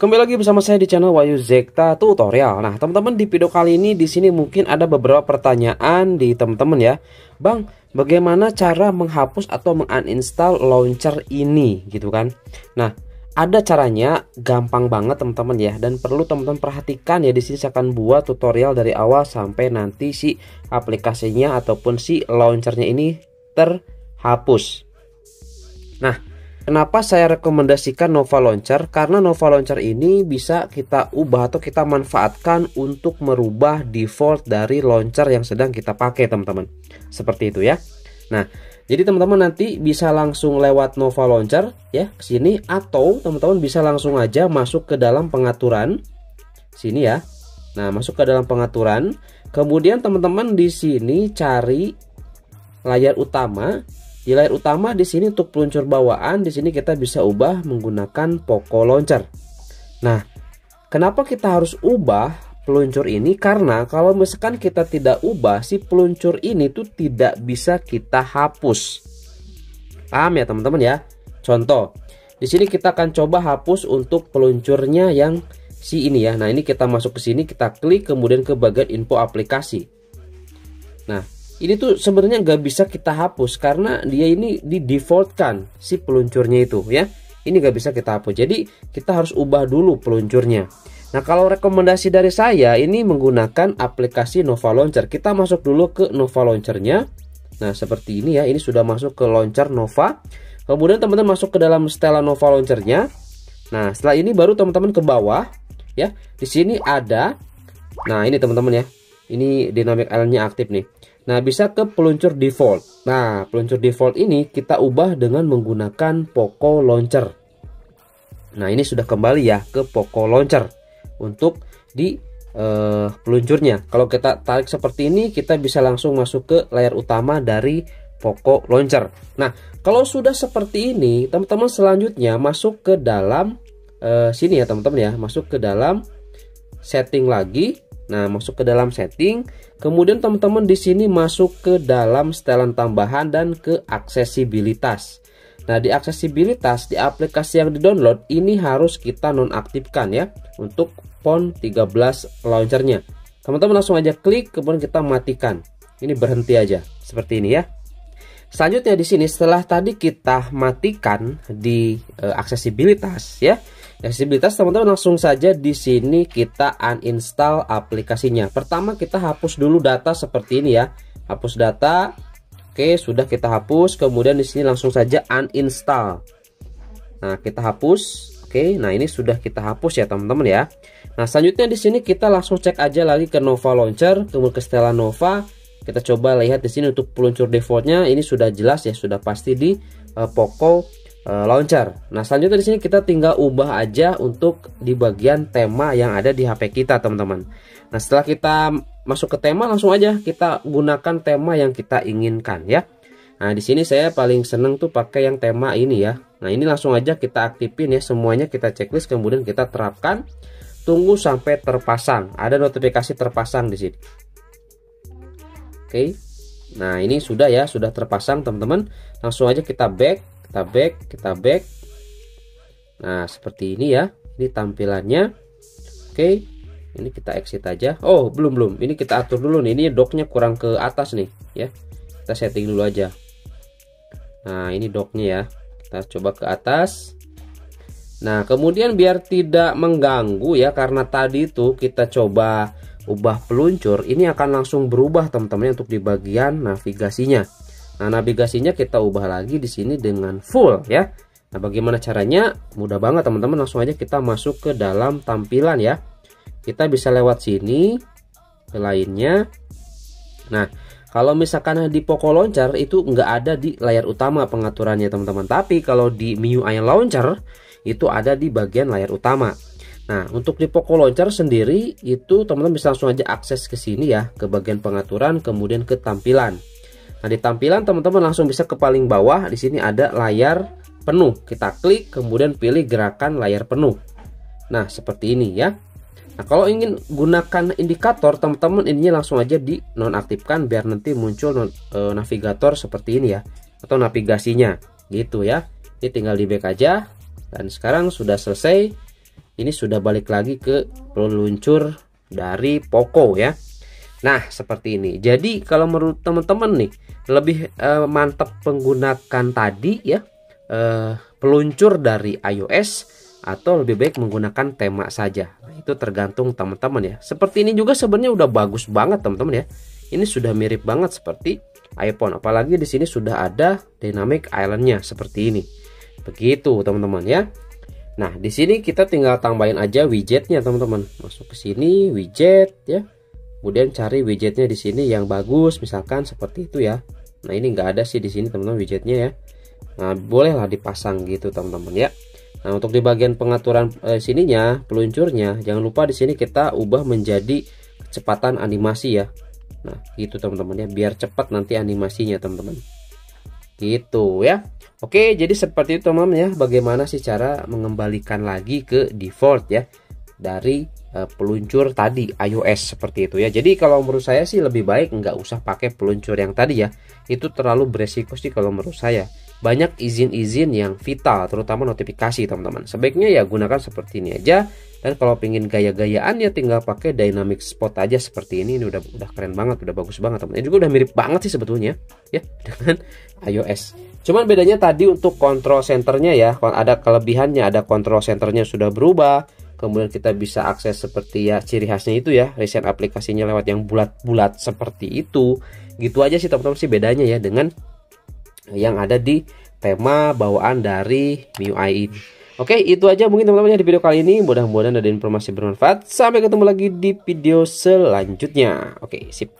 Kembali lagi bersama saya di channel Wayu Zekta Tutorial. Nah, teman-teman, di video kali ini di sini mungkin ada beberapa pertanyaan di teman-teman ya. Bang, bagaimana cara menghapus atau menguninstall launcher ini gitu kan. Nah, ada caranya, gampang banget teman-teman ya, dan perlu teman-teman perhatikan ya. Di sini saya akan buat tutorial dari awal sampai nanti si aplikasinya ataupun si launchernya ini terhapus. Nah, kenapa saya rekomendasikan Nova Launcher? Karena Nova Launcher ini bisa kita ubah atau kita manfaatkan untuk merubah default dari launcher yang sedang kita pakai teman-teman. Seperti itu ya. Nah, jadi teman-teman nanti bisa langsung lewat Nova Launcher ya ke sini, atau teman-teman bisa langsung aja masuk ke dalam pengaturan sini ya. Nah, masuk ke dalam pengaturan, kemudian teman-teman di sini cari layar utama. Di layar utama di sini untuk peluncur bawaan di sini kita bisa ubah menggunakan Poco Launcher. Nah, kenapa kita harus ubah peluncur ini? Karena kalau misalkan kita tidak ubah, si peluncur ini tuh tidak bisa kita hapus. Paham ya teman-teman ya? Contoh, di sini kita akan coba hapus untuk peluncurnya yang si ini ya. Nah, ini kita masuk ke sini, kita klik kemudian ke bagian info aplikasi. Nah, ini tuh sebenarnya nggak bisa kita hapus karena dia ini di defaultkan si peluncurnya itu ya. Ini nggak bisa kita hapus. Jadi kita harus ubah dulu peluncurnya. Nah, kalau rekomendasi dari saya ini menggunakan aplikasi Nova Launcher. Kita masuk dulu ke Nova Launchernya. Nah, seperti ini ya. Ini sudah masuk ke launcher Nova. Kemudian teman-teman masuk ke dalam setelan Nova Launchernya. Nah, setelah ini baru teman-teman ke bawah ya. Di sini ada. Nah, ini teman-teman ya. Ini dynamic island-nya aktif nih. Nah, bisa ke peluncur default. Nah, peluncur default ini kita ubah dengan menggunakan Poco Launcher. Nah, ini sudah kembali ya ke Poco Launcher untuk di peluncurnya. Kalau kita tarik seperti ini, kita bisa langsung masuk ke layar utama dari Poco Launcher. Nah, kalau sudah seperti ini, teman-teman selanjutnya masuk ke dalam sini ya teman-teman ya, masuk ke dalam setting lagi. Nah, masuk ke dalam setting, kemudian teman-teman di sini masuk ke dalam setelan tambahan dan ke aksesibilitas. Nah, di aksesibilitas di aplikasi yang di-download ini harus kita nonaktifkan ya untuk PON 13 launchernya. Teman-teman langsung aja klik, kemudian kita matikan. Ini berhenti aja seperti ini ya. Selanjutnya di sini setelah tadi kita matikan di aksesibilitas ya. Aksesibilitas teman-teman langsung saja di sini kita uninstall aplikasinya. Pertama kita hapus dulu data seperti ini ya. Hapus data. Oke, sudah kita hapus. Kemudian di sini langsung saja uninstall. Nah, kita hapus. Oke, nah ini sudah kita hapus ya teman-teman ya. Nah, selanjutnya di sini kita langsung cek aja lagi ke Nova Launcher, kemudian ke setelan Nova. Kita coba lihat di sini untuk peluncur defaultnya ini sudah jelas ya, sudah pasti di Poco Launcher. Nah, selanjutnya di sini kita tinggal ubah aja untuk di bagian tema yang ada di HP kita, teman-teman. Nah, setelah kita masuk ke tema langsung aja kita gunakan tema yang kita inginkan ya. Nah, di sini saya paling seneng tuh pakai yang tema ini ya. Nah, ini langsung aja kita aktifin ya, semuanya kita checklist kemudian kita terapkan. Tunggu sampai terpasang. Ada notifikasi terpasang di sini. Oke. Nah, ini sudah ya, sudah terpasang, teman-teman. Langsung aja kita back. Kita back. Nah, seperti ini ya. Ini tampilannya. Oke. Ini kita exit aja. Oh, belum. Ini kita atur dulu nih. Ini docknya kurang ke atas nih, ya. Kita setting dulu aja. Nah, ini docknya ya. Kita coba ke atas. Nah, kemudian biar tidak mengganggu ya, karena tadi itu kita coba ubah peluncur. Ini akan langsung berubah teman-teman untuk di bagian navigasinya. Nah, navigasinya kita ubah lagi di sini dengan full ya. Nah, bagaimana caranya? Mudah banget teman-teman, langsung aja kita masuk ke dalam tampilan ya. Kita bisa lewat sini ke lainnya. Nah, kalau misalkan di Poco Launcher itu nggak ada di layar utama pengaturannya teman-teman. Tapi kalau di MIUI Launcher itu ada di bagian layar utama. Nah, untuk di Poco Launcher sendiri itu teman-teman bisa langsung aja akses ke sini ya, ke bagian pengaturan kemudian ke tampilan. Nah, di tampilan teman-teman langsung bisa ke paling bawah. Di sini ada layar penuh. Kita klik kemudian pilih gerakan layar penuh. Nah, seperti ini ya. Nah, kalau ingin gunakan indikator teman-teman ini langsung aja di nonaktifkan biar nanti muncul navigator seperti ini ya, atau navigasinya gitu ya. Ini tinggal di back aja. Dan sekarang sudah selesai. ini sudah balik lagi ke peluncur dari Poco ya. Nah seperti ini. Jadi kalau menurut teman-teman nih lebih mantap menggunakan tadi ya peluncur dari iOS atau lebih baik menggunakan tema saja. Nah, itu tergantung teman-teman ya. Seperti ini juga sebenarnya udah bagus banget teman-teman ya. Ini sudah mirip banget seperti iPhone, apalagi di sini sudah ada dynamic islandnya seperti ini. Begitu teman-teman ya. Nah di sini kita tinggal tambahin aja widgetnya teman-teman. Masuk ke sini widget ya. Kemudian cari widgetnya di sini yang bagus, misalkan seperti itu ya. Nah ini nggak ada sih di sini teman-teman widgetnya ya. Nah bolehlah dipasang gitu teman-teman ya. Nah untuk di bagian pengaturan sininya peluncurnya, jangan lupa di sini kita ubah menjadi kecepatan animasi ya. Nah gitu teman-teman ya, biar cepat nanti animasinya teman-teman. Gitu ya. Oke, jadi seperti itu teman-teman ya, bagaimana sih cara mengembalikan lagi ke default ya dari peluncur tadi iOS seperti itu ya. Jadi kalau menurut saya sih lebih baik nggak usah pakai peluncur yang tadi ya. Itu terlalu beresiko sih kalau menurut saya. Banyak izin-izin yang vital, terutama notifikasi teman-teman. Sebaiknya ya gunakan seperti ini aja. Dan kalau pengen gaya-gayaan ya tinggal pakai dynamic spot aja seperti ini. Ini udah keren banget, udah bagus banget teman-teman. Ini juga udah mirip banget sih sebetulnya ya dengan iOS. Cuman bedanya tadi untuk control centernya ya, ada kelebihannya, ada control centernya sudah berubah. Kemudian kita bisa akses seperti ya ciri khasnya itu ya, recent aplikasinya lewat yang bulat-bulat seperti itu. Gitu aja sih teman-teman sih bedanya ya dengan yang ada di tema bawaan dari MIUI ini. Oke, itu aja mungkin teman-teman ya di video kali ini. Mudah-mudahan ada informasi bermanfaat. Sampai ketemu lagi di video selanjutnya. Oke, sip.